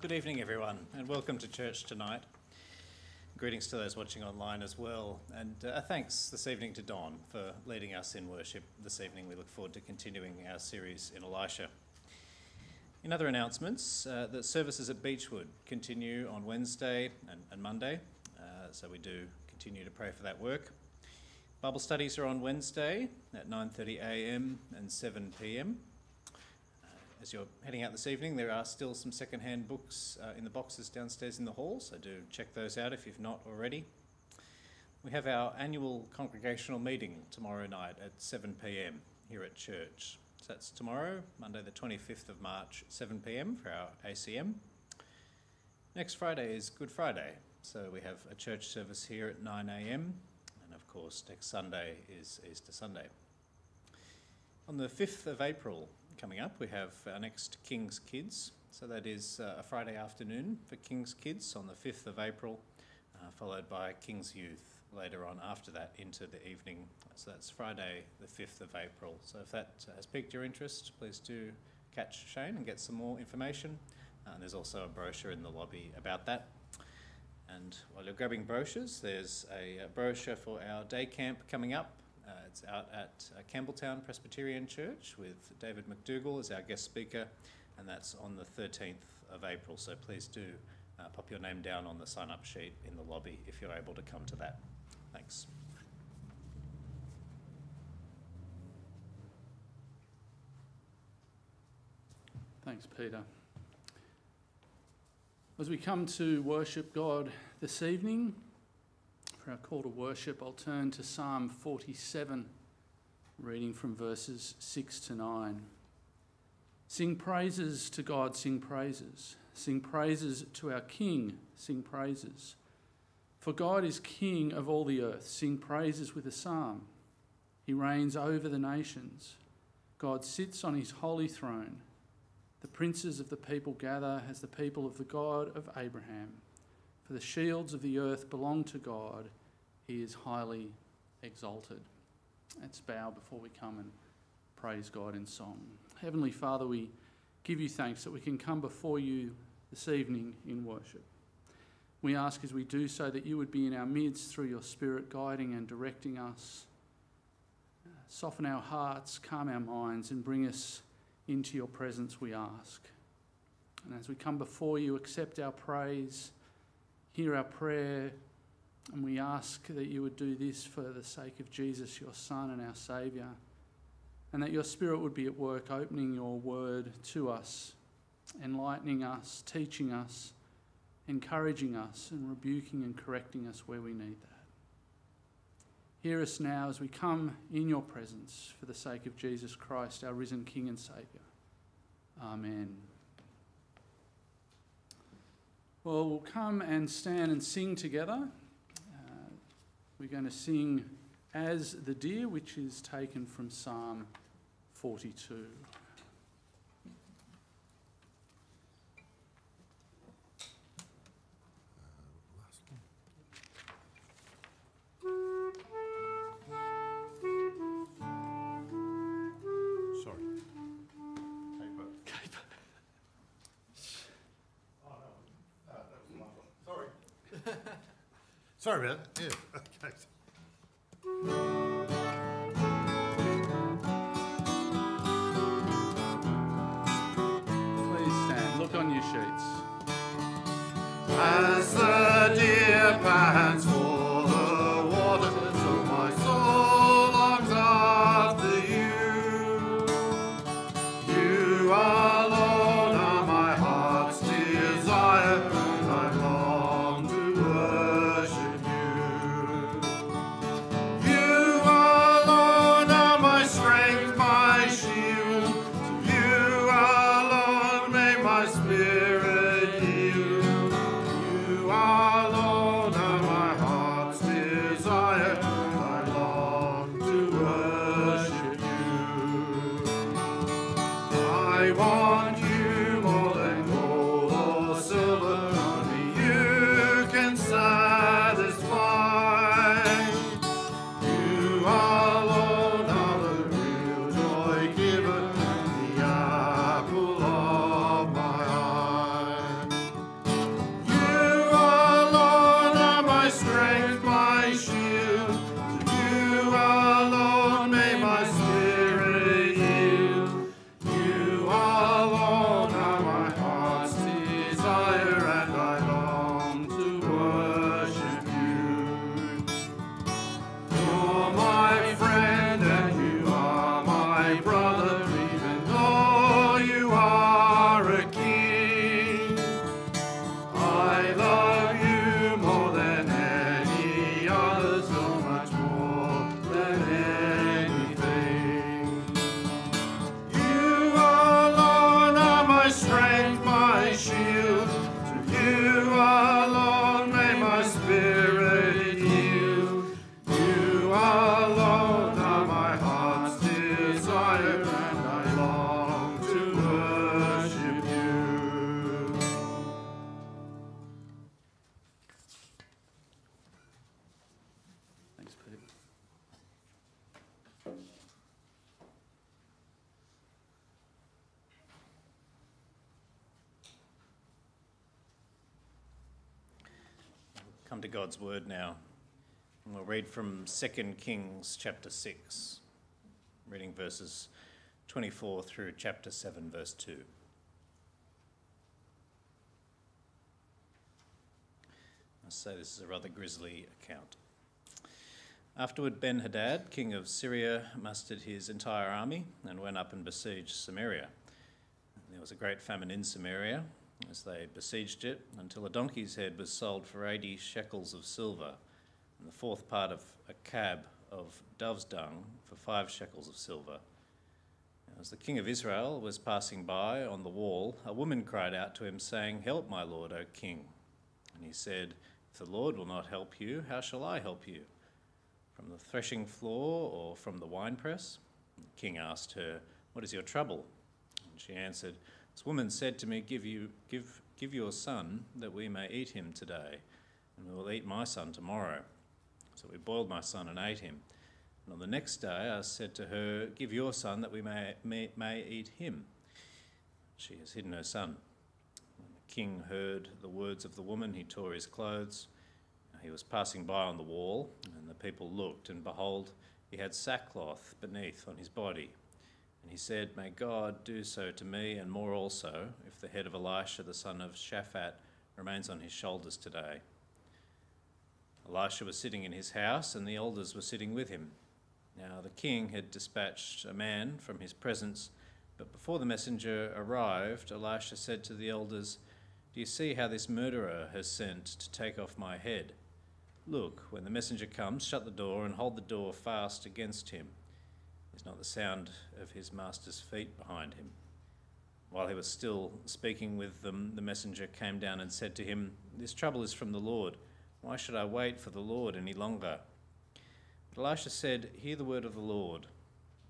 Good evening, everyone, and welcome to church tonight. Greetings to those watching online as well, and thanks this evening to Don for leading us in worship this evening. We look forward to continuing our series in Elisha. In other announcements, the services at Beechwood continue on Wednesday and Monday, so we do continue to pray for that work. Bible studies are on Wednesday at 9:30 a.m. and 7 p.m. As you're heading out this evening, there are still some second-hand books in the boxes downstairs in the hall, so do check those out if you've not already. We have our annual congregational meeting tomorrow night at 7 p.m. here at church. So that's tomorrow, Monday the 25th of March, 7 p.m. for our ACM. Next Friday is Good Friday, so we have a church service here at 9 a.m. and of course next Sunday is Easter Sunday. On the 5th of April, coming up, we have our next King's Kids, so that is a Friday afternoon for King's Kids on the 5th of April, followed by King's Youth later on after that into the evening, so that's Friday the 5th of April. So if that has piqued your interest, please do catch Shane and get some more information, and there's also a brochure in the lobby about that. And while you're grabbing brochures, there's a brochure for our day camp coming up. It's out at Campbelltown Presbyterian Church with David McDougall as our guest speaker, and that's on the 13th of April, so please do pop your name down on the sign-up sheet in the lobby if you're able to come to that. Thanks. Thanks, Peter. As we come to worship God this evening, for our call to worship, I'll turn to Psalm 47, reading from verses 6 to 9. Sing praises to God, sing praises. Sing praises to our King, sing praises. For God is King of all the earth, sing praises with a psalm. He reigns over the nations. God sits on his holy throne. The princes of the people gather as the people of the God of Abraham. For the shields of the earth belong to God. He is highly exalted. Let's bow before we come and praise God in song. Heavenly Father, we give you thanks that we can come before you this evening in worship. We ask as we do so that you would be in our midst through your Spirit, guiding and directing us. Soften our hearts, calm our minds, and bring us into your presence, we ask. And as we come before you, accept our praise. Hear our prayer, and we ask that you would do this for the sake of Jesus, your Son and our Saviour, and that your Spirit would be at work opening your word to us, enlightening us, teaching us, encouraging us, and rebuking and correcting us where we need that. Hear us now as we come in your presence for the sake of Jesus Christ, our risen King and Saviour. Amen. Well, we'll come and stand and sing together. We're going to sing As the Deer, which is taken from Psalm 42. Sorry about that. Yeah. Okay. Please stand. Look on your sheets. As the deer pants for the water, so my soul longs after you. You alone are my heart's desire. come to God's word now, and we'll read from 2 Kings chapter 6, reading verses 24 through chapter 7, verse 2. I say this is a rather grisly account. Afterward, Ben-Hadad, king of Syria, mustered his entire army and went up and besieged Samaria. And there was a great famine in Samaria as they besieged it, until a donkey's head was sold for 80 shekels of silver, and the fourth part of a cab of dove's dung for 5 shekels of silver. And as the king of Israel was passing by on the wall, a woman cried out to him, saying, "Help, my lord, O king." And he said, "If the Lord will not help you, how shall I help you? From the threshing floor or from the winepress?" The king asked her, "What is your trouble?" And she answered, "This woman said to me, give your son that we may eat him today, and we will eat my son tomorrow. So we boiled my son and ate him. And on the next day I said to her, give your son that we may eat him. She has hidden her son." When the king heard the words of the woman, he tore his clothes. He was passing by on the wall, and the people looked, and behold, he had sackcloth beneath on his body. And he said, "May God do so to me, and more also, if the head of Elisha, the son of Shaphat, remains on his shoulders today." Elisha was sitting in his house, and the elders were sitting with him. Now the king had dispatched a man from his presence, but before the messenger arrived, Elisha said to the elders, "Do you see how this murderer has sent to take off my head? Look, when the messenger comes, shut the door and hold the door fast against him. Is not the sound of his master's feet behind him?" While he was still speaking with them, the messenger came down and said to him, "This trouble is from the Lord. Why should I wait for the Lord any longer?" But Elisha said, "Hear the word of the Lord.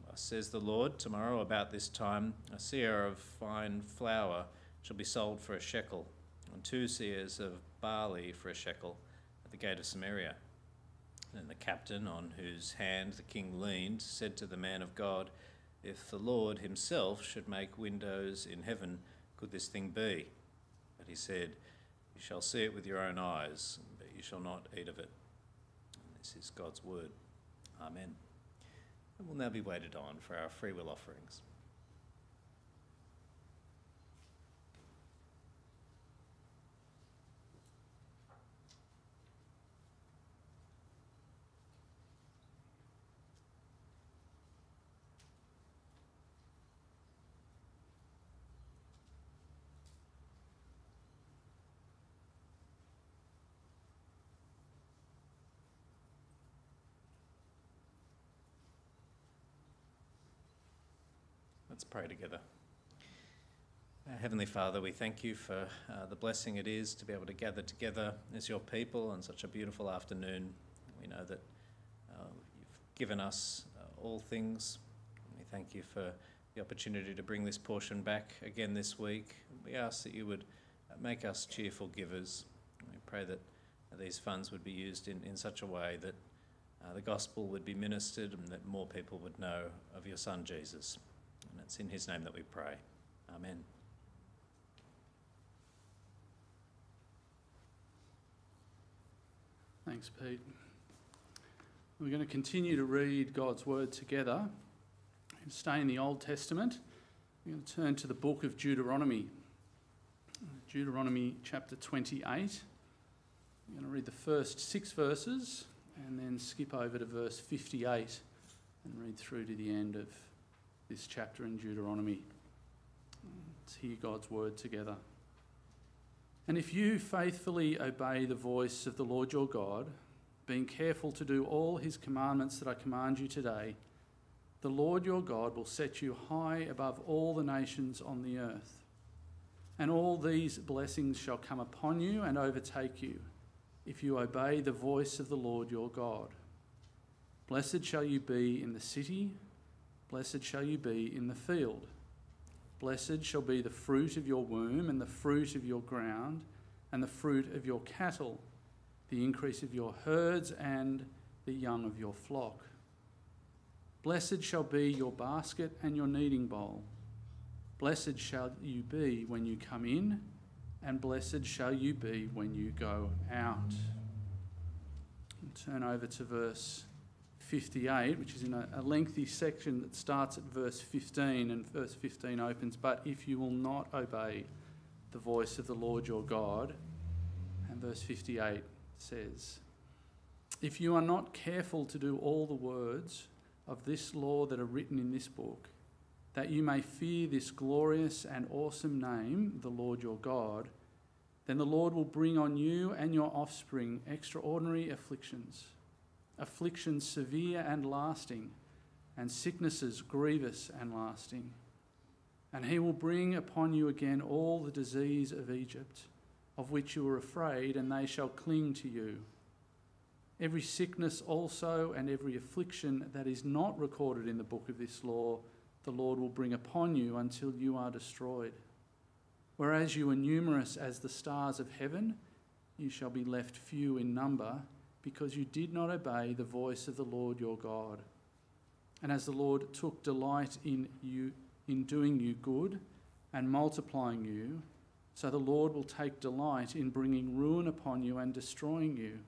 Thus says the Lord, tomorrow about this time, a seah of fine flour shall be sold for a shekel, and 2 seahs of barley for a shekel at the gate of Samaria." And the captain, on whose hand the king leaned, said to the man of God, "If the Lord himself should make windows in heaven, could this thing be?" But he said, "You shall see it with your own eyes, but you shall not eat of it." And this is God's word. Amen. And we'll now be waited on for our free will offerings. Let's pray together. Heavenly Father, we thank you for the blessing it is to be able to gather together as your people on such a beautiful afternoon. We know that you've given us all things. We thank you for the opportunity to bring this portion back again this week. We ask that you would make us cheerful givers. We pray that these funds would be used in such a way that the gospel would be ministered and that more people would know of your son, Jesus. And it's in his name that we pray. Amen. Thanks, Pete. We're going to continue to read God's word together and stay in the Old Testament. We're going to turn to the book of Deuteronomy. Deuteronomy chapter 28. I'm going to read the first 6 verses and then skip over to verse 58 and read through to the end of this chapter in Deuteronomy. Let's hear God's word together. "And if you faithfully obey the voice of the Lord your God, being careful to do all his commandments that I command you today, the Lord your God will set you high above all the nations on the earth. And all these blessings shall come upon you and overtake you, if you obey the voice of the Lord your God. Blessed shall you be in the city, blessed shall you be in the field. Blessed shall be the fruit of your womb, and the fruit of your ground, and the fruit of your cattle, the increase of your herds, and the young of your flock. Blessed shall be your basket and your kneading bowl. Blessed shall you be when you come in, and blessed shall you be when you go out." Turn over to verse 58, which is in a lengthy section that starts at verse 15, and verse 15 opens, "But if you will not obey the voice of the Lord your God," and verse 58 says, "If you are not careful to do all the words of this law that are written in this book, that you may fear this glorious and awesome name, the Lord your God, then the Lord will bring on you and your offspring extraordinary afflictions, afflictions severe and lasting, and sicknesses grievous and lasting. And he will bring upon you again all the disease of Egypt, of which you were afraid, and they shall cling to you. Every sickness also and every affliction that is not recorded in the book of this law, the Lord will bring upon you until you are destroyed. Whereas you were numerous as the stars of heaven, you shall be left few in number, because you did not obey the voice of the Lord your God. And as the Lord took delight in you, in doing you good and multiplying you, so the Lord will take delight in bringing ruin upon you and destroying you,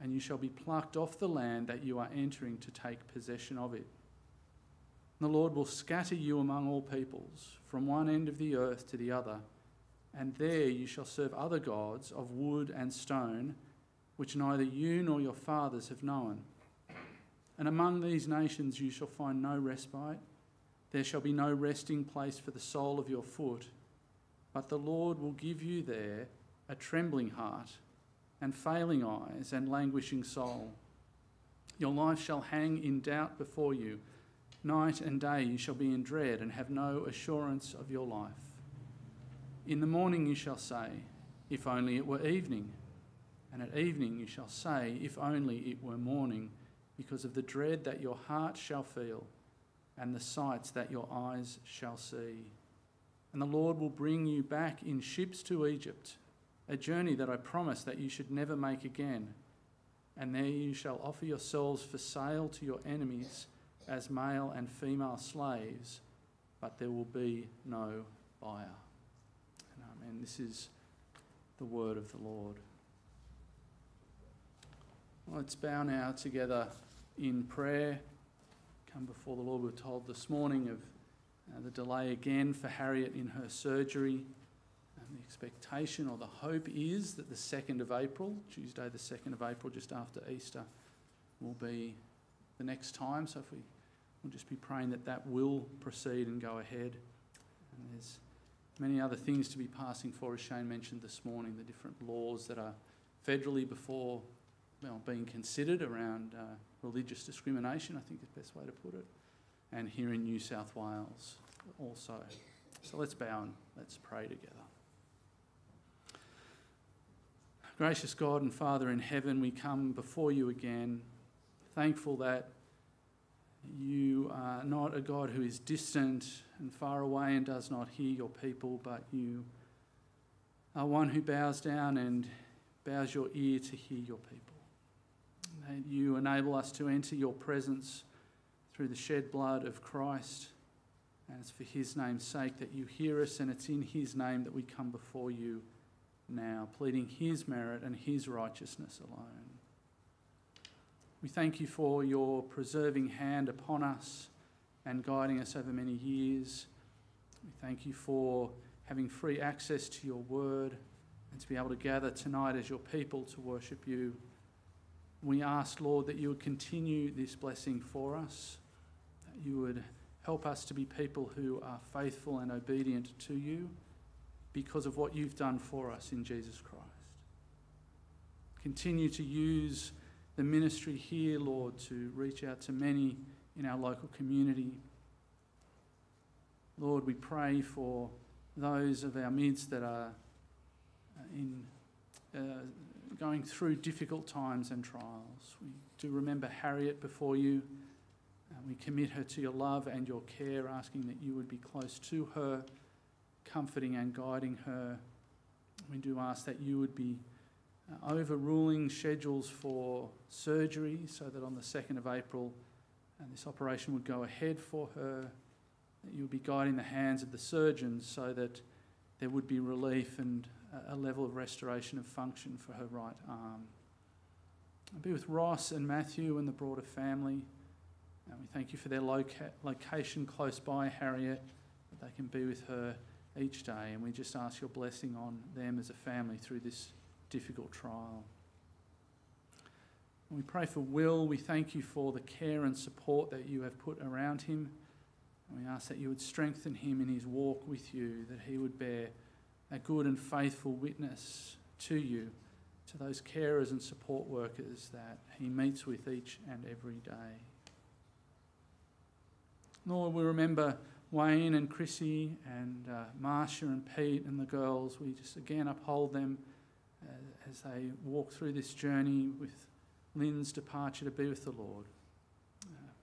and you shall be plucked off the land that you are entering to take possession of it. And the Lord will scatter you among all peoples, from one end of the earth to the other, and there you shall serve other gods of wood and stone, which neither you nor your fathers have known. And among these nations you shall find no respite. There shall be no resting place for the sole of your foot, but the Lord will give you there a trembling heart and failing eyes and languishing soul. Your life shall hang in doubt before you. Night and day you shall be in dread and have no assurance of your life. In the morning you shall say, 'If only it were evening,' and at evening you shall say, 'If only it were morning,' because of the dread that your heart shall feel, and the sights that your eyes shall see. And the Lord will bring you back in ships to Egypt, a journey that I promised that you should never make again. And there you shall offer yourselves for sale to your enemies as male and female slaves, but there will be no buyer." And amen. This is the word of the Lord. Let's bow now together in prayer. Before the Lord, we were told this morning of the delay again for Harriet in her surgery. And the expectation or the hope is that the 2nd of April, Tuesday the 2nd of April, just after Easter, will be the next time. So if we'll just be praying that that will proceed and go ahead. And there's many other things to be passing for, as Shane mentioned this morning, the different laws that are federally being considered around religious discrimination, I think is the best way to put it, and here in New South Wales also. So let's bow and let's pray together. Gracious God and Father in heaven, we come before you again, thankful that you are not a God who is distant and far away and does not hear your people, but you are one who bows down and bows your ear to hear your people. That you enable us to enter your presence through the shed blood of Christ. And it's for his name's sake that you hear us, and it's in his name that we come before you now, pleading his merit and his righteousness alone. We thank you for your preserving hand upon us and guiding us over many years. We thank you for having free access to your word and to be able to gather tonight as your people to worship you. We ask, Lord, that you would continue this blessing for us, that you would help us to be people who are faithful and obedient to you because of what you've done for us in Jesus Christ. Continue to use the ministry here, Lord, to reach out to many in our local community. Lord, we pray for those of our midst that are going through difficult times and trials. We do remember Harriet before you, and we commit her to your love and your care, asking that you would be close to her, comforting and guiding her. We do ask that you would be overruling schedules for surgery, so that on the 2nd of April this operation would go ahead for her, that you would be guiding the hands of the surgeons so that there would be relief and a level of restoration of function for her right arm. Be with Ross and Matthew and the broader family. And we thank you for their location close by Harriet, that they can be with her each day. And we just ask your blessing on them as a family through this difficult trial. And we pray for Will. We thank you for the care and support that you have put around him. And we ask that you would strengthen him in his walk with you, that he would bear a good and faithful witness to you, to those carers and support workers that he meets with each and every day. Lord, we remember Wayne and Chrissy and Marcia and Pete and the girls. We just again uphold them as they walk through this journey with Lynn's departure to be with the Lord.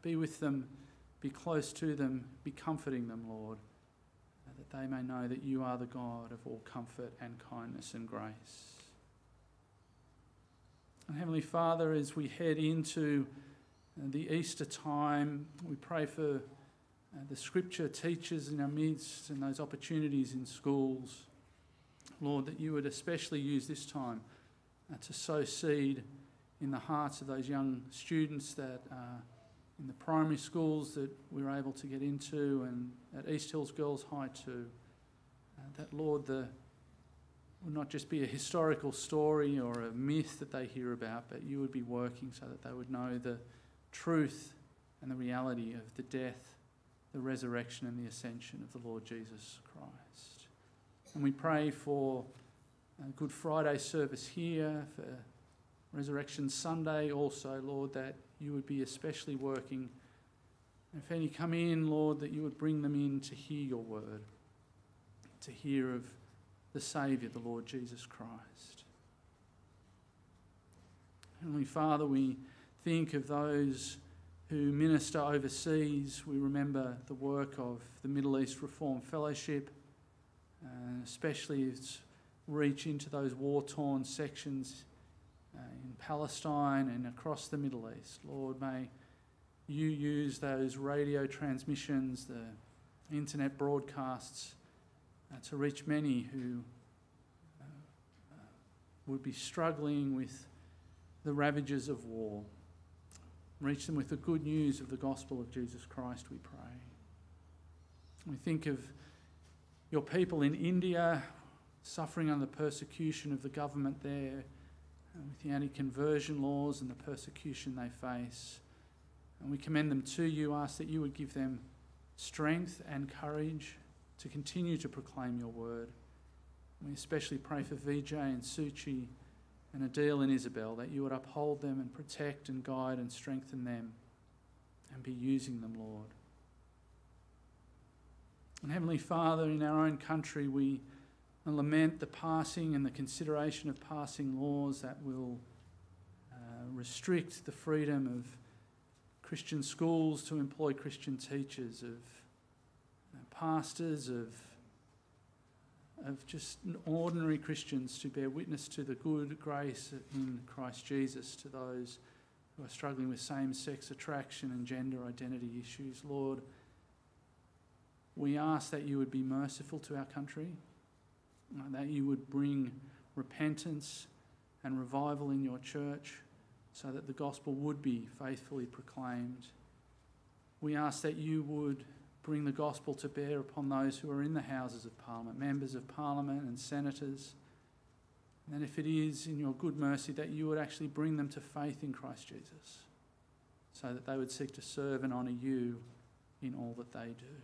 Be with them, be close to them, be comforting them, Lord, that they may know that you are the God of all comfort and kindness and grace. And Heavenly Father, as we head into the Easter time, we pray for the scripture teachers in our midst and those opportunities in schools. Lord, that you would especially use this time to sow seed in the hearts of those young students that are in the primary schools that we're able to get into, and at East Hills Girls High too. That, Lord, would not just be a historical story or a myth that they hear about, but you would be working so that they would know the truth and the reality of the death, the resurrection and the ascension of the Lord Jesus Christ. And we pray for a Good Friday service here, for Resurrection Sunday also, Lord, that you would be especially working. And if any come in, Lord, that you would bring them in to hear your word, to hear of the Saviour, the Lord Jesus Christ. Heavenly Father, we think of those who minister overseas. We remember the work of the Middle East Reform Fellowship, especially its reach into those war-torn sections in Palestine and across the Middle East. Lord, may you use those radio transmissions, the internet broadcasts, to reach many who would be struggling with the ravages of war. Reach them with the good news of the gospel of Jesus Christ, we pray. We think of your people in India suffering under the persecution of the government there, with the anti-conversion laws and the persecution they face. And we commend them to you, ask that you would give them strength and courage to continue to proclaim your word. And we especially pray for Vijay and Suchi and Adil and Isabel, that you would uphold them and protect and guide and strengthen them and be using them, Lord. And Heavenly Father, in our own country, we lament the passing and the consideration of passing laws that will restrict the freedom of Christian schools to employ Christian teachers, of pastors, of just ordinary Christians to bear witness to the good grace in Christ Jesus to those who are struggling with same-sex attraction and gender identity issues. Lord, we ask that you would be merciful to our country, that you would bring repentance and revival in your church so that the gospel would be faithfully proclaimed. We ask that you would bring the gospel to bear upon those who are in the Houses of Parliament, members of Parliament and senators. And if it is in your good mercy, that you would actually bring them to faith in Christ Jesus so that they would seek to serve and honour you in all that they do.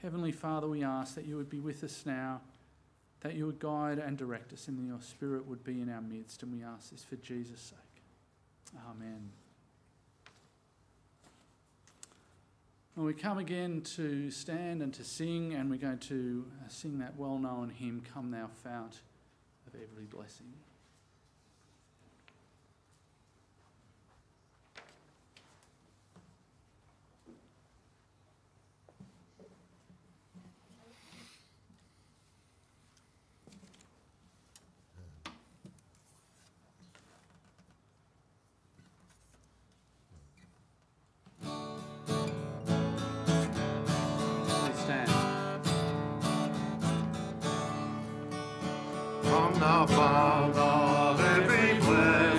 Heavenly Father, we ask that you would be with us now, that you would guide and direct us, and that your Spirit would be in our midst. And we ask this for Jesus' sake. Amen. Well, we come again to stand and to sing, and we're going to sing that well-known hymn, Come Thou Fount of Every Blessing. Come thou fount of every blessing.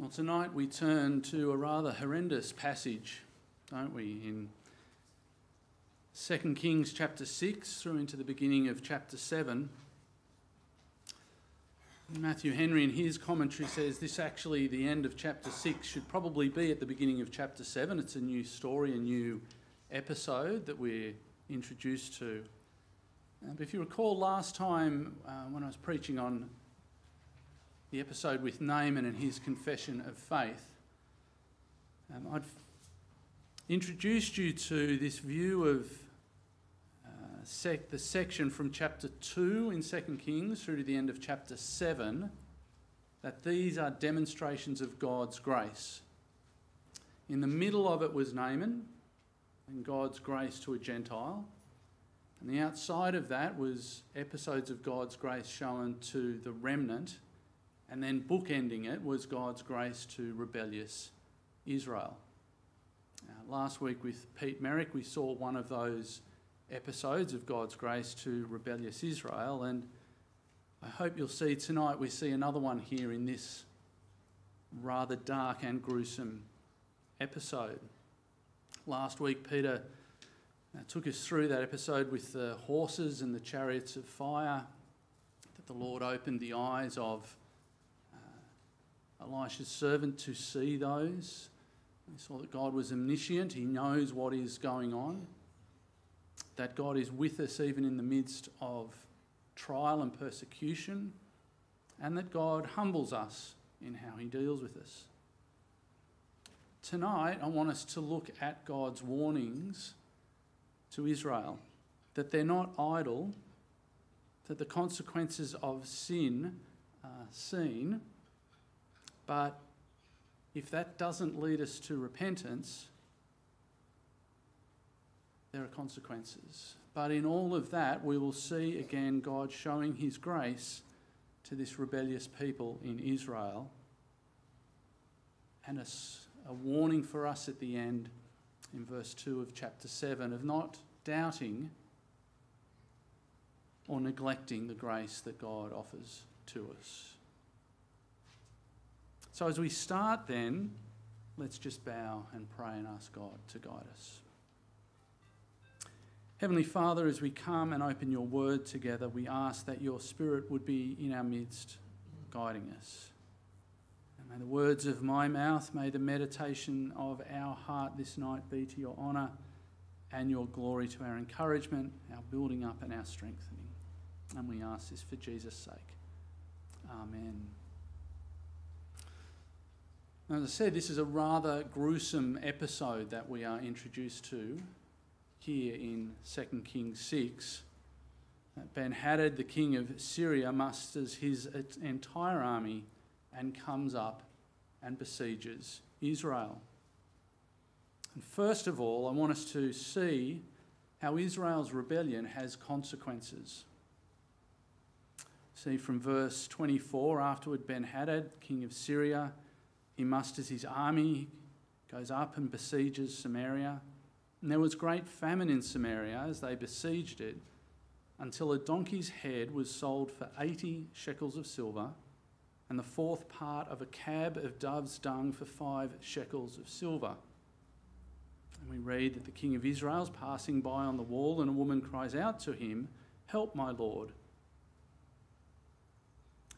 Well, tonight we turn to a rather horrendous passage, don't we, in 2 Kings chapter 6 through into the beginning of chapter 7. Matthew Henry in his commentary says this actually, the end of chapter 6 should probably be at the beginning of chapter 7. It's a new story, a new episode that we're introduced to. But if you recall last time when I was preaching on the episode with Naaman and his confession of faith, I'd introduced you to this view of the section from chapter 2 in 2 Kings through to the end of chapter 7, that these are demonstrations of God's grace. In the middle of it was Naaman and God's grace to a Gentile. And the outside of that was episodes of God's grace shown to the remnant. And then bookending it was God's grace to rebellious Israel. Last week with Pete Merrick, we saw one of those episodes of God's grace to rebellious Israel. And I hope you'll see tonight we see another one here in this rather dark and gruesome episode. Last week, Peter took us through that episode with the horses and the chariots of fire, that the Lord opened the eyes of Elisha's servant to see those. We saw that God was omniscient. He knows what is going on. That God is with us even in the midst of trial and persecution. And that God humbles us in how he deals with us. Tonight, I want us to look at God's warnings to Israel. That they're not idle. That the consequences of sin are seen. But if that doesn't lead us to repentance, there are consequences. But in all of that, we will see again God showing his grace to this rebellious people in Israel, and a warning for us at the end in verse 2 of chapter 7 of not doubting or neglecting the grace that God offers to us. So as we start then, let's just bow and pray and ask God to guide us. Heavenly Father, as we come and open your word together, we ask that your Spirit would be in our midst, guiding us. And may the words of my mouth, may the meditation of our heart this night be to your honour and your glory, to our encouragement, our building up and our strengthening. And we ask this for Jesus' sake. Amen. As I said, this is a rather gruesome episode that we are introduced to here in 2 Kings 6. Ben-Hadad, the king of Syria, musters his entire army and comes up and besieges Israel. And first of all, I want us to see how Israel's rebellion has consequences. See from verse 24, afterward Ben-Hadad, king of Syria, he musters his army, goes up and besieges Samaria. And there was great famine in Samaria as they besieged it, until a donkey's head was sold for 80 shekels of silver, and the fourth part of a cab of dove's dung for 5 shekels of silver. And we read that the king of Israel is passing by on the wall, and a woman cries out to him, "Help, my lord."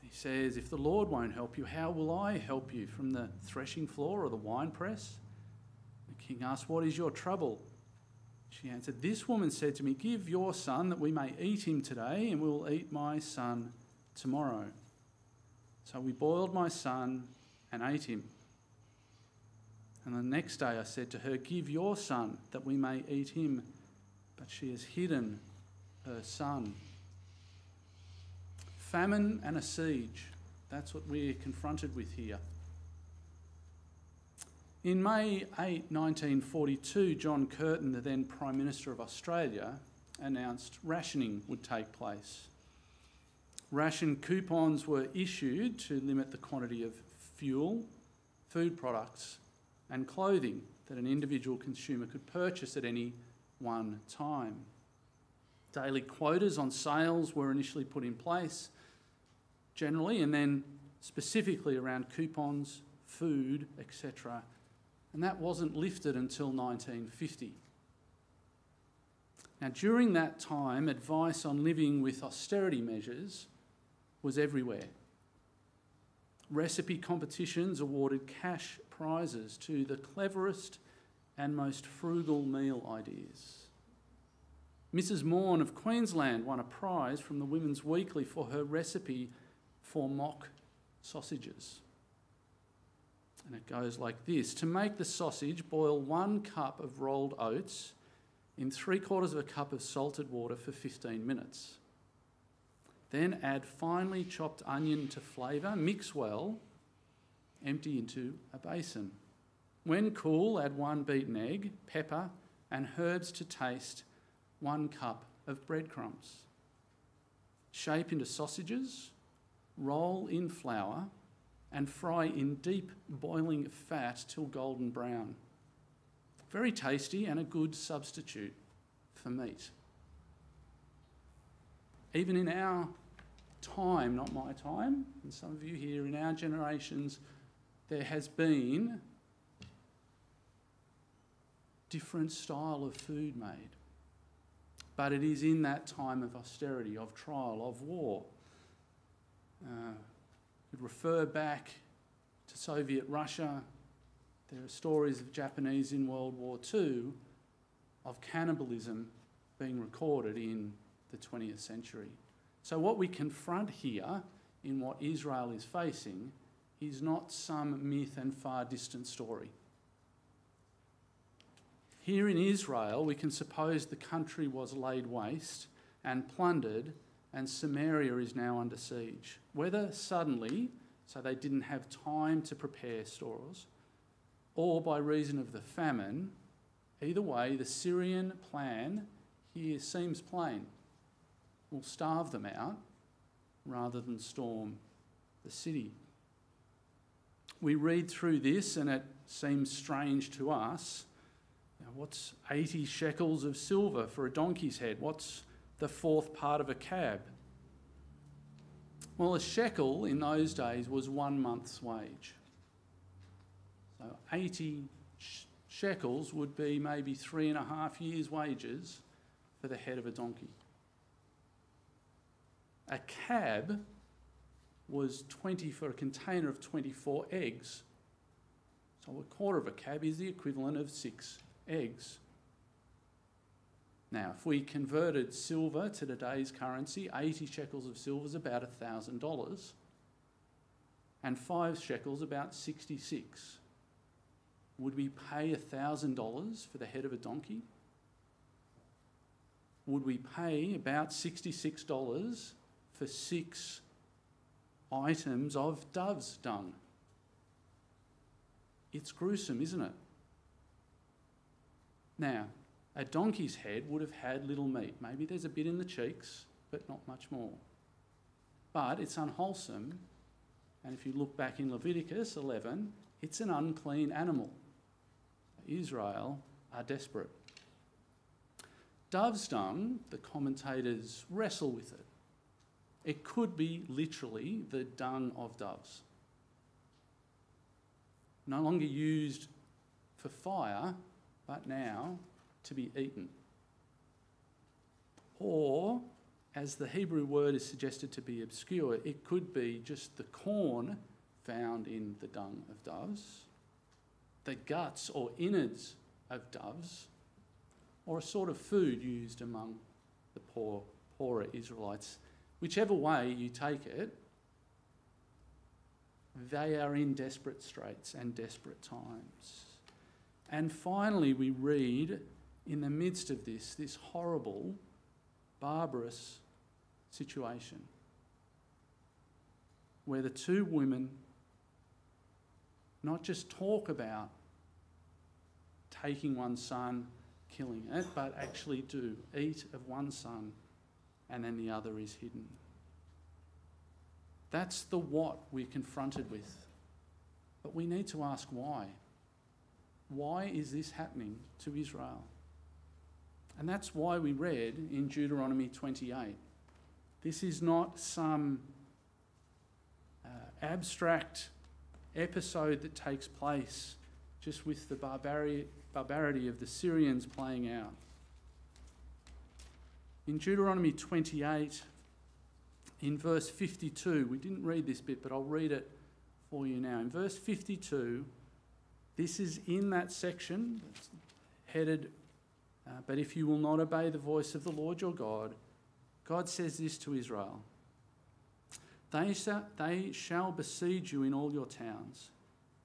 He says, "If the Lord won't help you, how will I help you? From the threshing floor or the winepress?" The king asked, "What is your trouble?" She answered, "This woman said to me, 'Give your son that we may eat him today, and we will eat my son tomorrow.' So we boiled my son and ate him. And the next day I said to her, 'Give your son that we may eat him.' But she has hidden her son." Famine and a siege. That's what we're confronted with here. In May 8, 1942, John Kerr, the then Prime Minister of Australia, announced rationing would take place. Ration coupons were issued to limit the quantity of fuel, food products, and clothing that an individual consumer could purchase at any one time. Daily quotas on sales were initially put in place, generally, and then specifically around coupons, food, etc. And that wasn't lifted until 1950. Now, during that time, advice on living with austerity measures was everywhere. Recipe competitions awarded cash prizes to the cleverest and most frugal meal ideas. Mrs. Morn of Queensland won a prize from the Women's Weekly for her recipe for mock sausages. And it goes like this. To make the sausage, boil 1 cup of rolled oats in 3/4 of a cup of salted water for 15 minutes. Then add finely chopped onion to flavour, mix well, empty into a basin. When cool, add 1 beaten egg, pepper, and herbs to taste, 1 cup of breadcrumbs. Shape into sausages, roll in flour, and fry in deep boiling fat till golden brown. Very tasty and a good substitute for meat. Even in our time, not my time, and some of you here in our generations, there has been different style of food made. But it is in that time of austerity, of trial, of war. You'd refer back to Soviet Russia. There are stories of Japanese in World War II of cannibalism being recorded in the 20th century. So what we confront here in what Israel is facing is not some myth and far distant story. Here in Israel, we can suppose the country was laid waste and plundered, and Samaria is now under siege. Whether suddenly, so they didn't have time to prepare stores, or by reason of the famine, either way, the Syrian plan here seems plain. We'll starve them out rather than storm the city. We read through this and it seems strange to us. Now, what's 80 shekels of silver for a donkey's head? What's the fourth part of a cab? Well, a shekel in those days was 1 month's wage. So 80 shekels would be maybe 3.5 years' wages for the head of a donkey. A cab was 20 for a container of 24 eggs. So 1/4 of a cab is the equivalent of 6 eggs. Now, if we converted silver to today's currency, 80 shekels of silver is about $1,000, and 5 shekels about 66. Would we pay $1,000 for the head of a donkey? Would we pay about $66 for 6 items of dove's dung? It's gruesome, isn't it? Now, a donkey's head would have had little meat. Maybe there's a bit in the cheeks, but not much more. But it's unwholesome, and if you look back in Leviticus 11, it's an unclean animal. Israel are desperate. Dove's dung, the commentators wrestle with it. It could be literally the dung of doves. No longer used for fire, but now to be eaten. Or, as the Hebrew word is suggested to be obscure, it could be just the corn found in the dung of doves, the guts or innards of doves, or a sort of food used among the poorer Israelites. Whichever way you take it, they are in desperate straits and desperate times. And finally, we read in the midst of this horrible, barbarous situation where the two women not just talk about taking one son, killing it, but actually do eat of one son, and then the other is hidden. That's the what we're confronted with. But we need to ask why. Why is this happening to Israel? And that's why we read in Deuteronomy 28. This is not some abstract episode that takes place just with the barbarity of the Syrians playing out. In Deuteronomy 28, in verse 52, we didn't read this bit, but I'll read it for you now. In verse 52, this is in that section that's headed, but if you will not obey the voice of the Lord your God, God says this to Israel, they shall besiege you in all your towns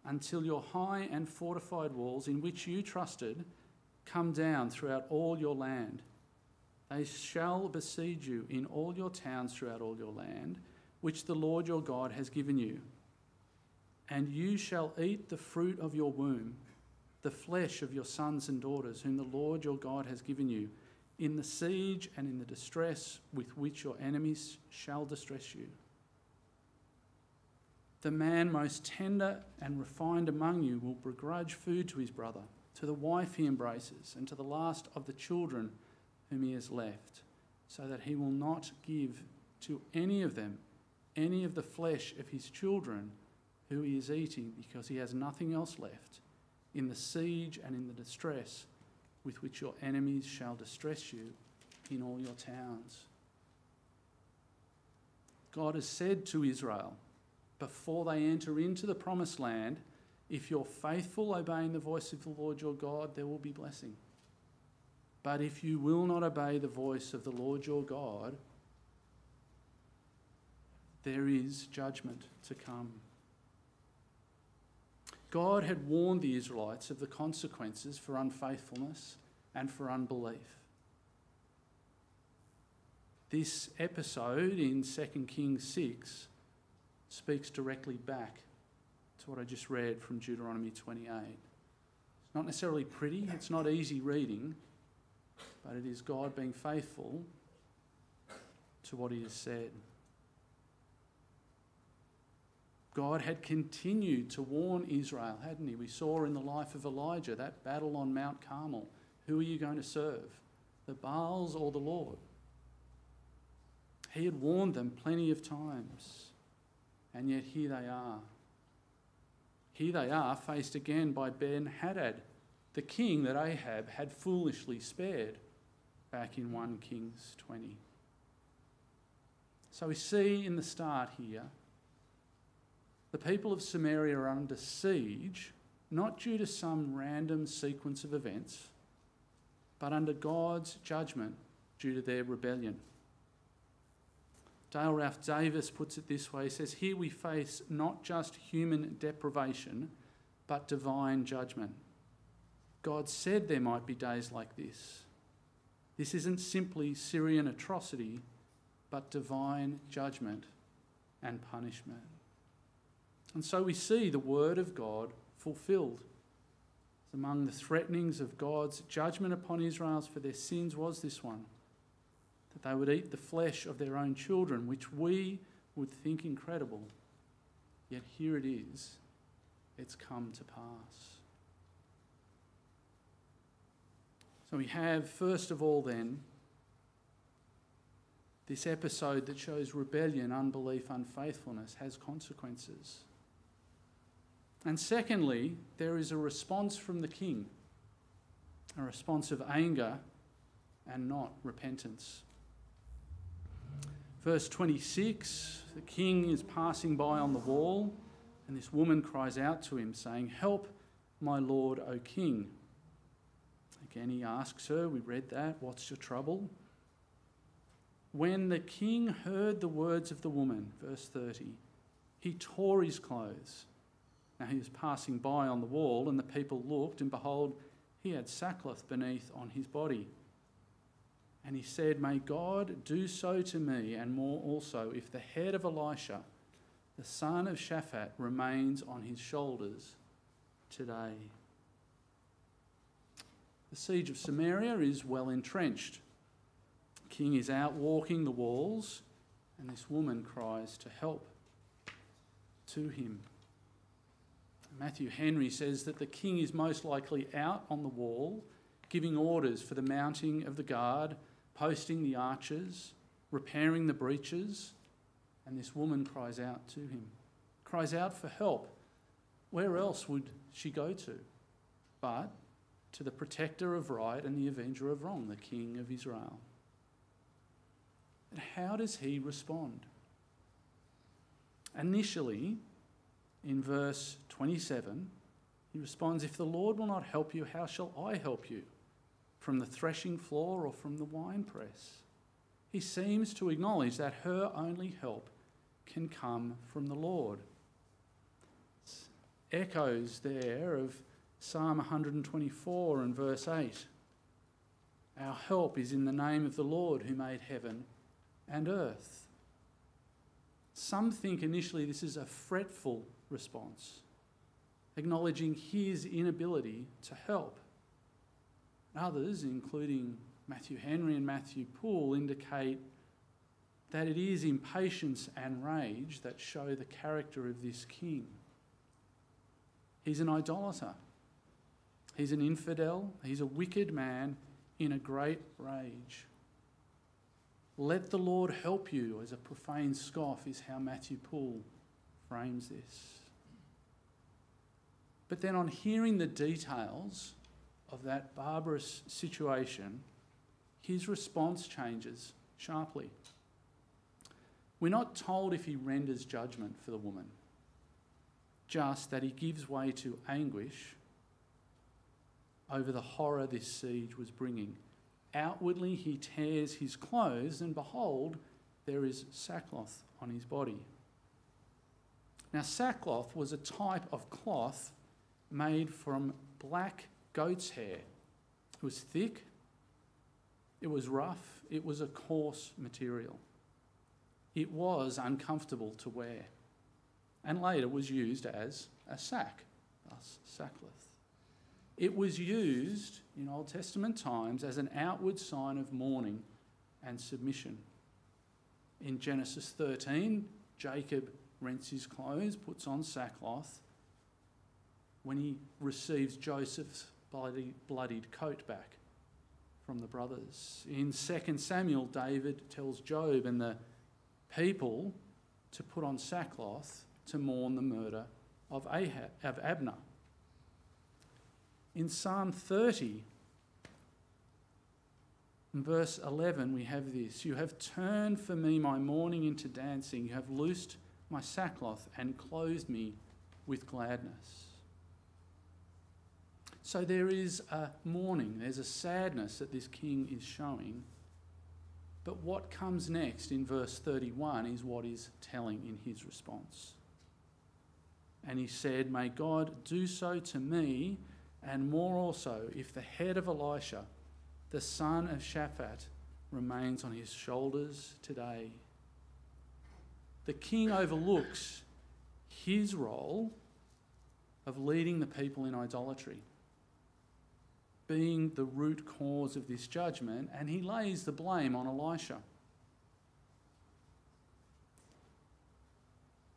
until your high and fortified walls in which you trusted come down throughout all your land. They shall besiege you in all your towns throughout all your land, which the Lord your God has given you. And you shall eat the fruit of your womb, the flesh of your sons and daughters, whom the Lord your God has given you, in the siege and in the distress with which your enemies shall distress you. The man most tender and refined among you will begrudge food to his brother, to the wife he embraces, and to the last of the children whom he has left, so that he will not give to any of them any of the flesh of his children who he is eating, because he has nothing else left in the siege and in the distress with which your enemies shall distress you in all your towns. God has said to Israel, before they enter into the promised land, if you're faithful, obeying the voice of the Lord your God, there will be blessing. But if you will not obey the voice of the Lord your God, there is judgment to come. God had warned the Israelites of the consequences for unfaithfulness and for unbelief. This episode in 2 Kings 6 speaks directly back to what I just read from Deuteronomy 28. It's not necessarily pretty, it's not easy reading, but it is God being faithful to what he has said. God had continued to warn Israel, hadn't he? We saw in the life of Elijah, that battle on Mount Carmel. Who are you going to serve? The Baals or the Lord? He had warned them plenty of times, and yet here they are. Here they are, faced again by Ben-Hadad, the king that Ahab had foolishly spared back in 1 Kings 20. So we see in the start here, the people of Samaria are under siege, not due to some random sequence of events, but under God's judgment due to their rebellion. Dale Ralph Davis puts it this way, he says, here we face not just human deprivation, but divine judgment. God said there might be days like this. This isn't simply Syrian atrocity, but divine judgment and punishment. And so we see the word of God fulfilled. Among the threatenings of God's judgment upon Israel for their sins was this one, that they would eat the flesh of their own children, which we would think incredible. Yet here it is, it's come to pass. So we have, first of all then, this episode that shows rebellion, unbelief, unfaithfulness has consequences. And secondly, there is a response from the king, a response of anger and not repentance. Verse 26, the king is passing by on the wall, and this woman cries out to him, saying, "Help, my lord, O king." Again, he asks her, we read that, what's your trouble? When the king heard the words of the woman, verse 30, he tore his clothes. Now he was passing by on the wall, and the people looked, and behold, he had sackcloth beneath on his body. And he said, "May God do so to me, and more also, if the head of Elisha, the son of Shaphat, remains on his shoulders today." The siege of Samaria is well entrenched. The king is out walking the walls, and this woman cries to help to him. Matthew Henry says that the king is most likely out on the wall, giving orders for the mounting of the guard, posting the archers, repairing the breaches, and this woman cries out to him, cries out for help, Where else would she go to but to the protector of right and the avenger of wrong, the King of Israel? And how does he respond? Initially, in verse 27, he responds, "If the Lord will not help you, how shall I help you? From the threshing floor or from the winepress?" He seems to acknowledge that her only help can come from the Lord. It's echoes there of Psalm 124 and verse 8. "Our help is in the name of the Lord who made heaven and earth." Some think initially this is a fretful response, acknowledging his inability to help. Others, including Matthew Henry and Matthew Poole, indicate that it is impatience and rage that show the character of this king. He's an idolater. He's an infidel. He's a wicked man in a great rage. "Let the Lord help you," as a profane scoff, is how Matthew Poole frames this. But then, on hearing the details of that barbarous situation, his response changes sharply. We're not told if he renders judgment for the woman, just that he gives way to anguish over the horror this siege was bringing. Outwardly, he tears his clothes, and behold, there is sackcloth on his body. Now, sackcloth was a type of cloth made from black goat's hair. It was thick, it was rough, it was a coarse material. It was uncomfortable to wear, and later was used as a sack, thus sackcloth. It was used in Old Testament times as an outward sign of mourning and submission. In Genesis 13, Jacob rents his clothes, puts on sackcloth, when he receives Joseph's bloodied coat back from the brothers. In 2 Samuel, David tells Job and the people to put on sackcloth to mourn the murder of Abner. In Psalm 30, in verse 11, we have this: "You have turned for me my mourning into dancing. You have loosed my sackcloth and clothed me with gladness." So there is a mourning, there's a sadness that this king is showing. But what comes next in verse 31 is what is telling in his response. "And he said, 'May God do so to me, and more also, if the head of Elisha, the son of Shaphat, remains on his shoulders today.'" The king overlooks his role of leading the people in idolatry, being the root cause of this judgment, and he lays the blame on Elisha.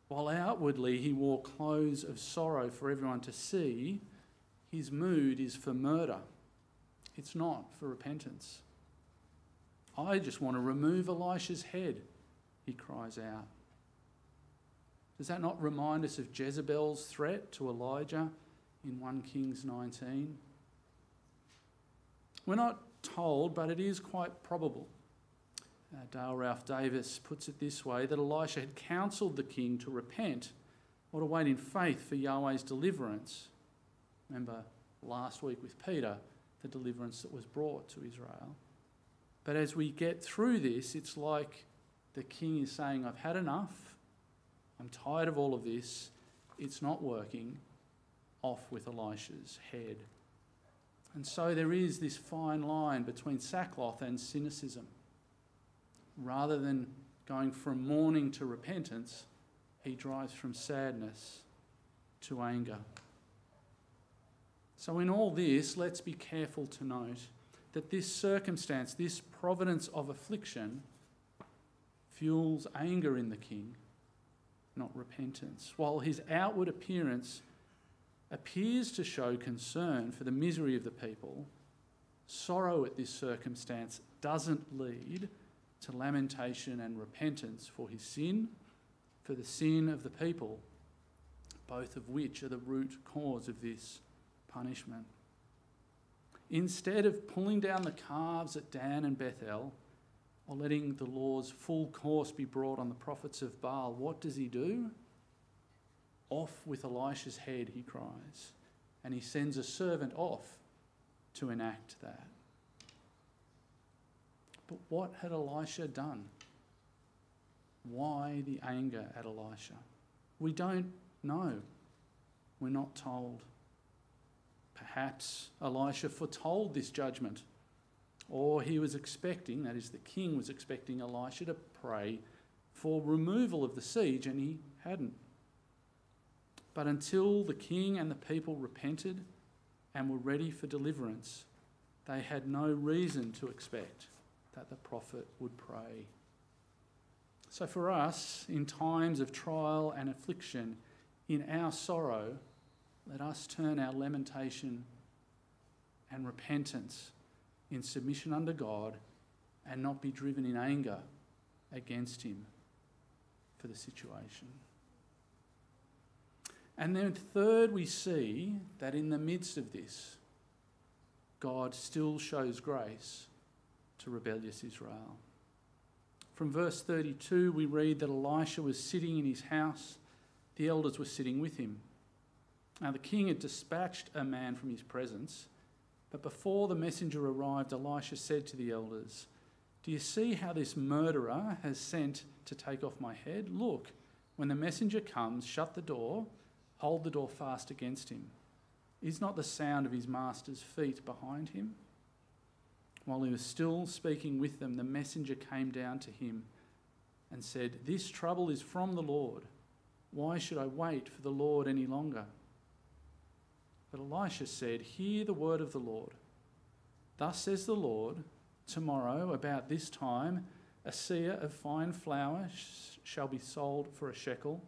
While outwardly he wore clothes of sorrow for everyone to see, his mood is for murder. It's not for repentance. "I just want to remove Elisha's head," he cries out. Does that not remind us of Jezebel's threat to Elijah in 1 Kings 19? We're not told, but it is quite probable. Dale Ralph Davis puts it this way, that Elisha had counselled the king to repent or to wait in faith for Yahweh's deliverance. Remember last week with Peter, the deliverance that was brought to Israel. But as we get through this, it's like the king is saying, "I've had enough, I'm tired of all of this, it's not working, off with Elisha's head." And so there is this fine line between sackcloth and cynicism. Rather than going from mourning to repentance, he drives from sadness to anger. So in all this, let's be careful to note that this circumstance, this providence of affliction, fuels anger in the king, not repentance. While his outward appearance appears to show concern for the misery of the people, sorrow at this circumstance doesn't lead to lamentation and repentance for his sin, for the sin of the people, both of which are the root cause of this punishment. Instead of pulling down the calves at Dan and Bethel, or letting the law's full course be brought on the prophets of Baal, what does he do? Off with Elisha's head, he cries, and he sends a servant off to enact that. But what had Elisha done? Why the anger at Elisha? We don't know. We're not told. Perhaps Elisha foretold this judgment, or he was expecting, that is, the king was expecting Elisha to pray for removal of the siege, and he hadn't. But until the king and the people repented and were ready for deliverance, they had no reason to expect that the prophet would pray. So for us, in times of trial and affliction, in our sorrow, let us turn our lamentation and repentance in submission under God, and not be driven in anger against him for the situation. And then third, we see that in the midst of this, God still shows grace to rebellious Israel. From verse 32, we read that Elisha was sitting in his house. The elders were sitting with him. Now, the king had dispatched a man from his presence, but before the messenger arrived, Elisha said to the elders, "Do you see how this murderer has sent to take off my head? Look, when the messenger comes, shut the door, hold the door fast against him. Is not the sound of his master's feet behind him?" While he was still speaking with them, the messenger came down to him and said, "This trouble is from the Lord. Why should I wait for the Lord any longer?" But Elisha said, "Hear the word of the Lord. Thus says the Lord, tomorrow about this time, a seah of fine flour shall be sold for a shekel,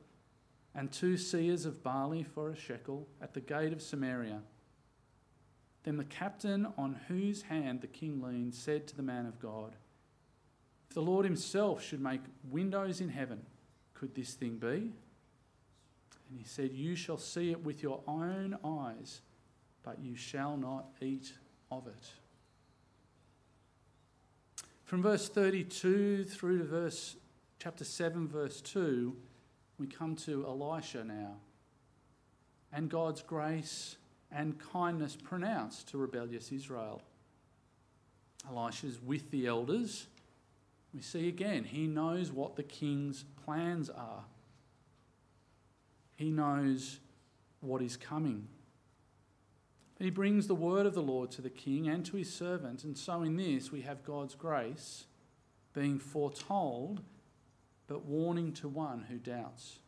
and 2 seahs of barley for a shekel at the gate of Samaria." Then the captain on whose hand the king leaned said to the man of God, "If the Lord himself should make windows in heaven, could this thing be?" And he said, "You shall see it with your own eyes, but you shall not eat of it." From verse 32 through to chapter 7, verse 2, we come to Elisha now, and God's grace and kindness pronounced to rebellious Israel. Elisha's with the elders. We see again, he knows what the king's plans are. He knows what is coming. But he brings the word of the Lord to the king and to his servant, and so in this we have God's grace being foretold, but warning to one who doubts.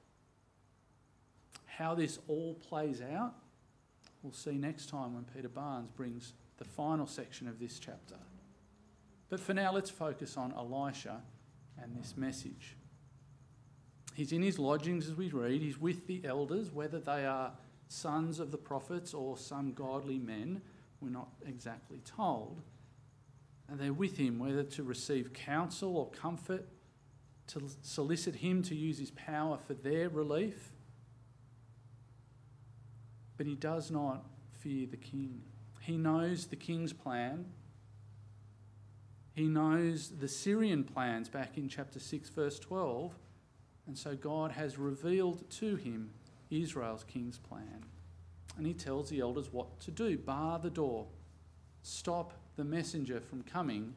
How this all plays out, we'll see next time when Peter Barnes brings the final section of this chapter. But for now, let's focus on Elisha and this message. He's in his lodgings, as we read. He's with the elders, whether they are sons of the prophets or some godly men, we're not exactly told. And they're with him, whether to receive counsel or comfort, to solicit him to use his power for their relief. But he does not fear the king. He knows the king's plan. He knows the Syrian plans back in chapter 6, verse 12. And so God has revealed to him Israel's king's plan. And he tells the elders what to do. Bar the door. Stop the messenger from coming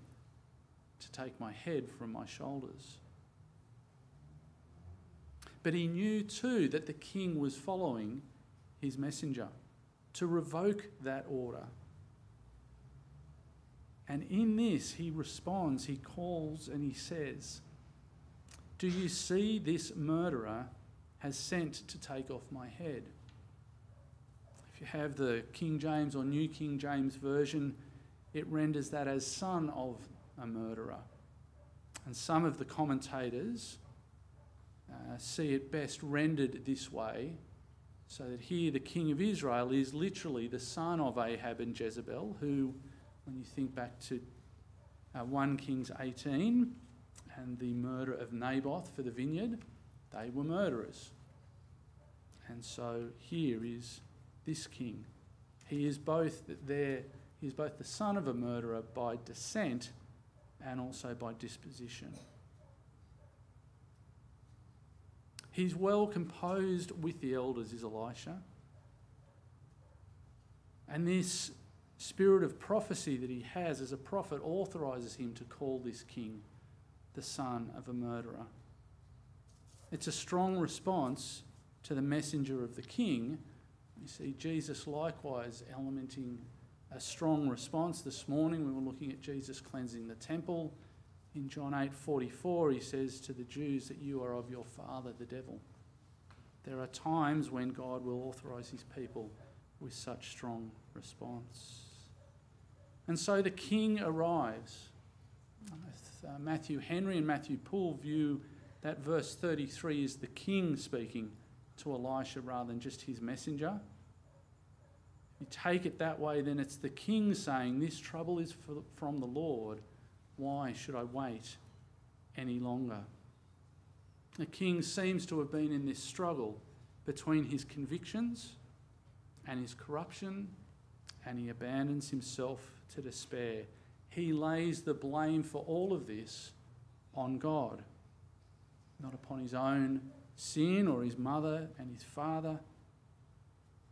to take my head from my shoulders. But he knew too that the king was following his messenger to revoke that order. And in this he responds, he calls and he says, "Do you see this murderer has sent to take off my head?" If you have the King James or New King James Version, it renders that as son of a murderer. And some of the commentators see it best rendered this way, so that here the king of Israel is literally the son of Ahab and Jezebel, who, when you think back to 1 Kings 18 and the murder of Naboth for the vineyard, they were murderers. And so here is this king. He is both there, he is both the son of a murderer by descent and also by disposition. He's well composed with the elders, is Elisha. And this spirit of prophecy that he has as a prophet authorises him to call this king the son of a murderer. It's a strong response to the messenger of the king. You see, Jesus likewise elementing a strong response. This morning we were looking at Jesus cleansing the temple. In John 8:44, he says to the Jews that you are of your father, the devil. There are times when God will authorise his people with such strong response. And so the king arrives. Matthew Henry and Matthew Poole view that verse 33 is the king speaking to Elisha rather than just his messenger. If you take it that way, then it's the king saying, this trouble is from the Lord. Why should I wait any longer? The king seems to have been in this struggle between his convictions and his corruption, and he abandons himself to despair. He lays the blame for all of this on God, not upon his own sin or his mother and his father.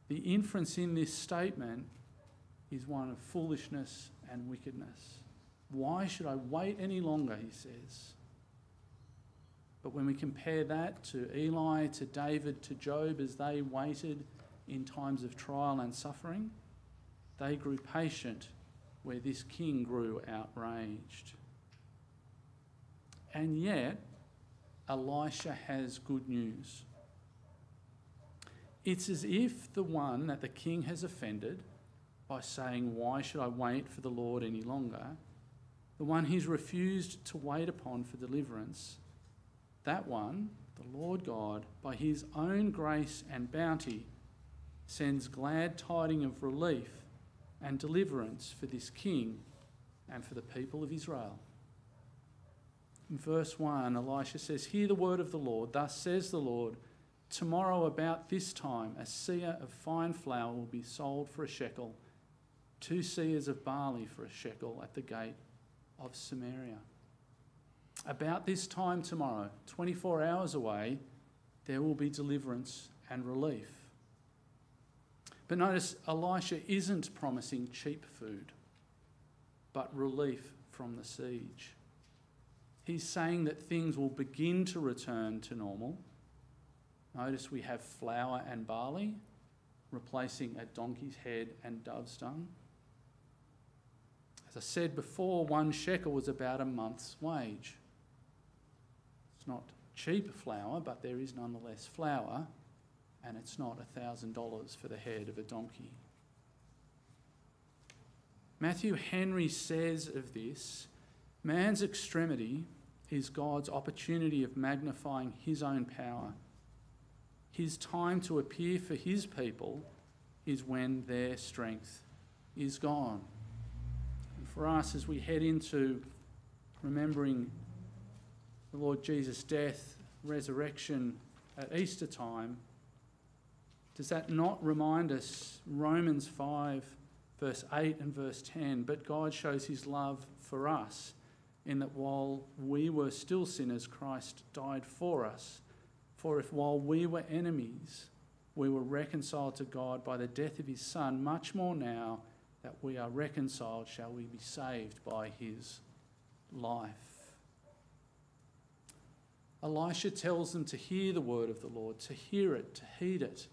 The inference in this statement is one of foolishness and wickedness. Why should I wait any longer, he says. But when we compare that to Eli, to David, to Job, as they waited in times of trial and suffering, they grew patient where this king grew outraged. And yet, Elisha has good news. It's as if the one that the king has offended by saying, why should I wait for the Lord any longer? The one he's refused to wait upon for deliverance, that one, the Lord God, by his own grace and bounty, sends glad tidings of relief and deliverance for this king and for the people of Israel. In verse 1, Elisha says, hear the word of the Lord. Thus says the Lord, tomorrow about this time a seah of fine flour will be sold for a shekel, 2 seahs of barley for a shekel at the gate of Samaria. About this time tomorrow, 24 hours away, there will be deliverance and relief. But notice, Elisha isn't promising cheap food, but relief from the siege. He's saying that things will begin to return to normal. Notice we have flour and barley, replacing a donkey's head and dove's dung. As I said before, 1 shekel was about a month's wage. It's not cheap flour, but there is nonetheless flour, and it's not $1,000 for the head of a donkey. Matthew Henry says of this, man's extremity is God's opportunity of magnifying his own power. His time to appear for his people is when their strength is gone. And for us, as we head into remembering the Lord Jesus' death, resurrection at Easter time, does that not remind us, Romans 5, verse 8 and verse 10, but God shows his love for us in that while we were still sinners, Christ died for us. For if while we were enemies, we were reconciled to God by the death of his Son, much more now that we are reconciled shall we be saved by his life. Elisha tells them to hear the word of the Lord, to hear it, to heed it,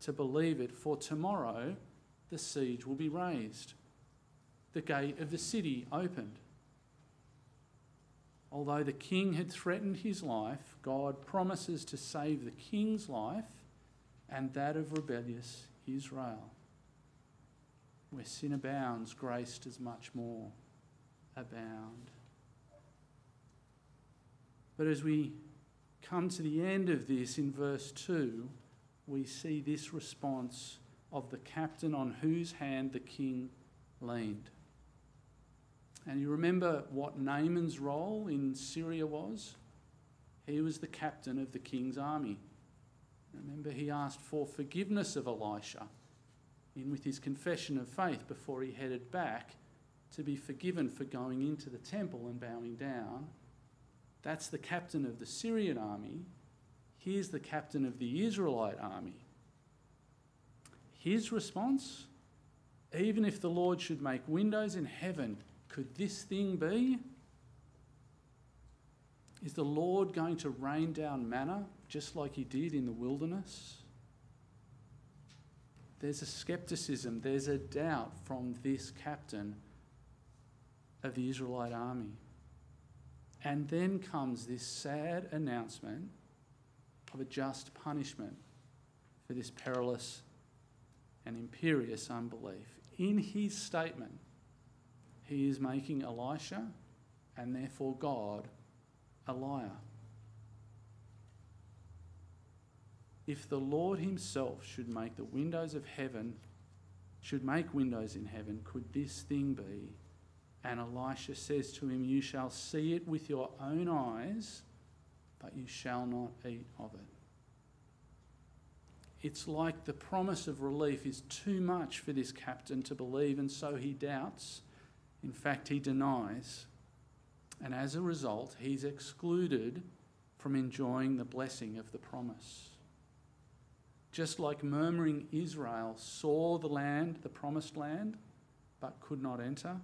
to believe it, for tomorrow the siege will be raised, the gate of the city opened. Although the king had threatened his life, God promises to save the king's life and that of rebellious Israel. Where sin abounds, grace does much more abound. But as we come to the end of this in verse 2, we see this response of the captain on whose hand the king leaned. And you remember what Naaman's role in Syria was? He was the captain of the king's army. Remember, he asked for forgiveness of Elisha in with his confession of faith before he headed back to be forgiven for going into the temple and bowing down. That's the captain of the Syrian army. Here's the captain of the Israelite army. His response, even if the Lord should make windows in heaven, could this thing be? Is the Lord going to rain down manna just like he did in the wilderness? There's a skepticism, there's a doubt from this captain of the Israelite army. And then comes this sad announcement of a just punishment for this perilous and imperious unbelief. In his statement, he is making Elisha, and therefore God, a liar. If the Lord himself should make the windows of heaven, should make windows in heaven, could this thing be? And Elisha says to him, you shall see it with your own eyes, but you shall not eat of it. It's like the promise of relief is too much for this captain to believe, and so he doubts. In fact, he denies. And as a result, he's excluded from enjoying the blessing of the promise. Just like murmuring Israel saw the land, the promised land, but could not enter,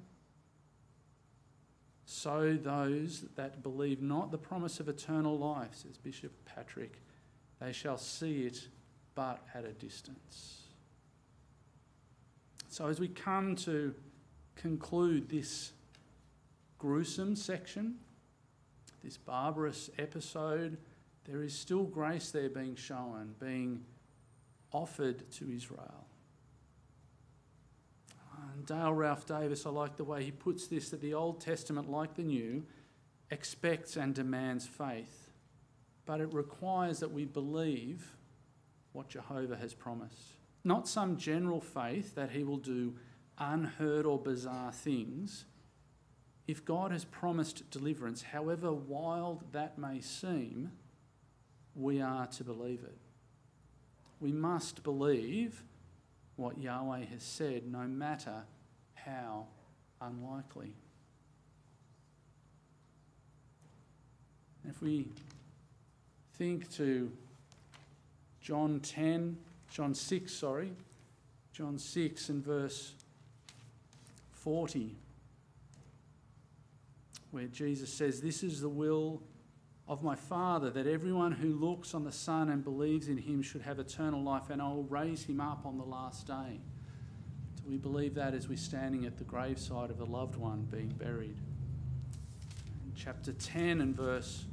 so those that believe not the promise of eternal life, says Bishop Patrick, they shall see it but at a distance. So as we come to conclude this gruesome section, this barbarous episode, there is still grace there being shown, being offered to Israel. And Dale Ralph Davis, I like the way he puts this, that the Old Testament, like the New, expects and demands faith, but it requires that we believe what Jehovah has promised. Not some general faith that he will do unheard or bizarre things. If God has promised deliverance, however wild that may seem, we are to believe it. We must believe what Yahweh has said, no matter how unlikely. And if we think to John 6 and verse 40, where Jesus says, this is the will of my Father, that everyone who looks on the Son and believes in him should have eternal life, and I will raise him up on the last day. Do we believe that as we're standing at the graveside of a loved one being buried? In chapter 10 and verse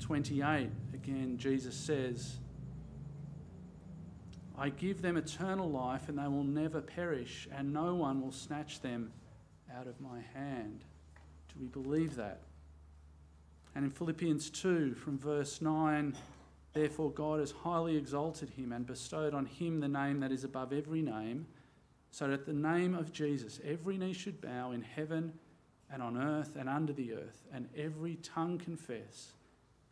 28, again, Jesus says, I give them eternal life, and they will never perish, and no one will snatch them out of my hand. Do we believe that? And in Philippians 2, from verse 9, therefore God has highly exalted him and bestowed on him the name that is above every name, so that at the name of Jesus every knee should bow in heaven and on earth and under the earth, and every tongue confess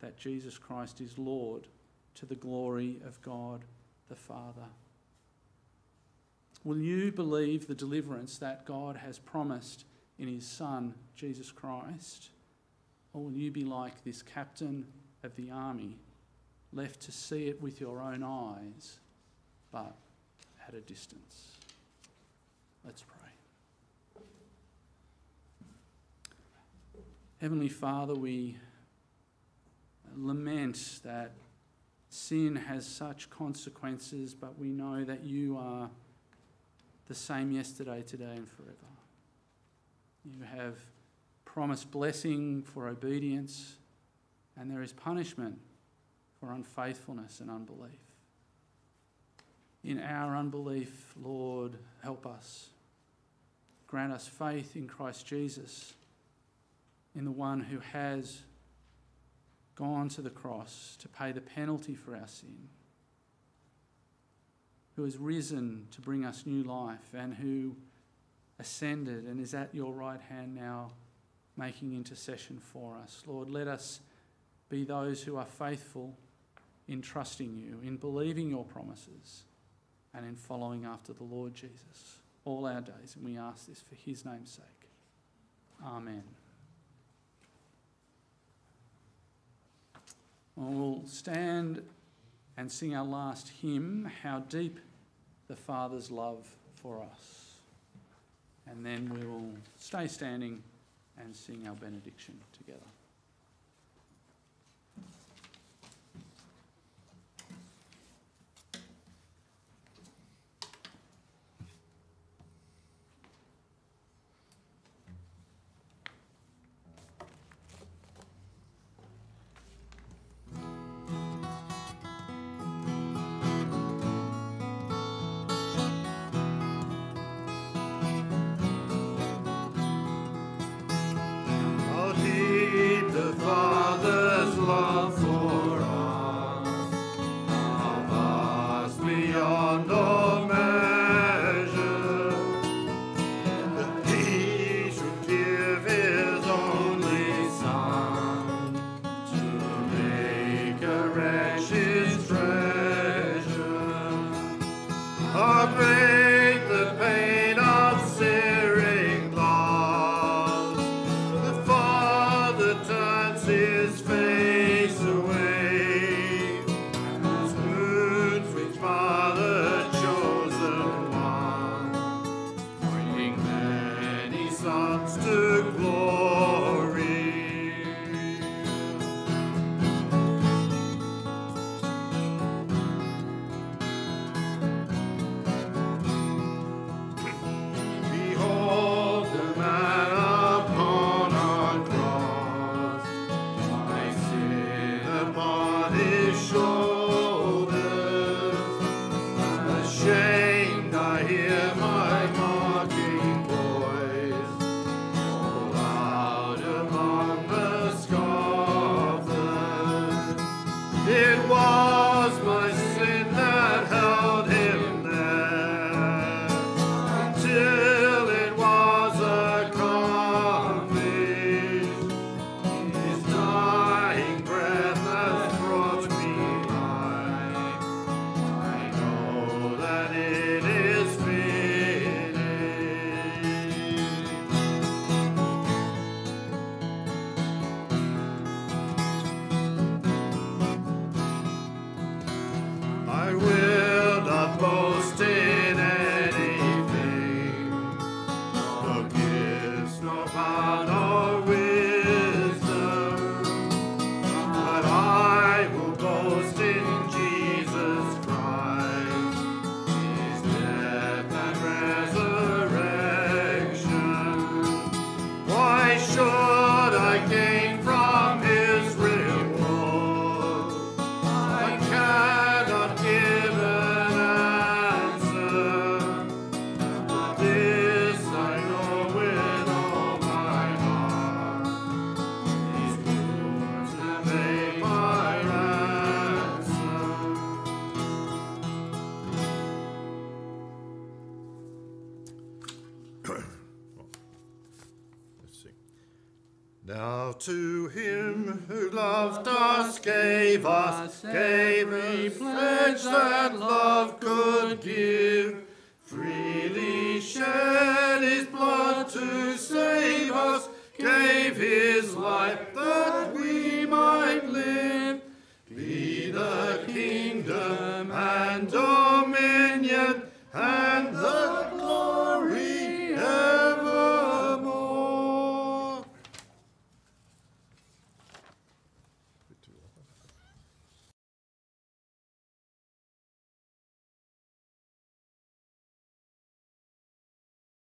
that Jesus Christ is Lord, to the glory of God the Father. Will you believe the deliverance that God has promised in his Son, Jesus Christ? Or will you be like this captain of the army, left to see it with your own eyes, but at a distance? Let's pray. Heavenly Father, we lament that sin has such consequences, but we know that you are the same yesterday, today, and forever. You have promised blessing for obedience, and there is punishment for unfaithfulness and unbelief. In our unbelief, Lord, help us. Grant us faith in Christ Jesus, in the one who has gone to the cross to pay the penalty for our sin, who has risen to bring us new life, and who ascended and is at your right hand now, making intercession for us. Lord, let us be those who are faithful in trusting you, in believing your promises, and in following after the Lord Jesus all our days. And we ask this for his name's sake. Amen. We'll stand and sing our last hymn, How Deep the Father's Love for Us. And then we will stay standing and sing our benediction together. Now to him who loved us, gave every pledge that love could give, freely shed his blood to save us, gave his life